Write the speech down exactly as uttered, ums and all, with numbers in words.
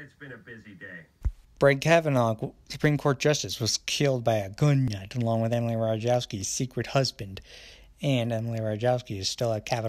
it's been a busy day. Brett Kavanaugh, Supreme Court Justice, was killed by a gun nut along with Emily Ratajkowski's secret husband. And Emily Ratajkowski is still at Capitol.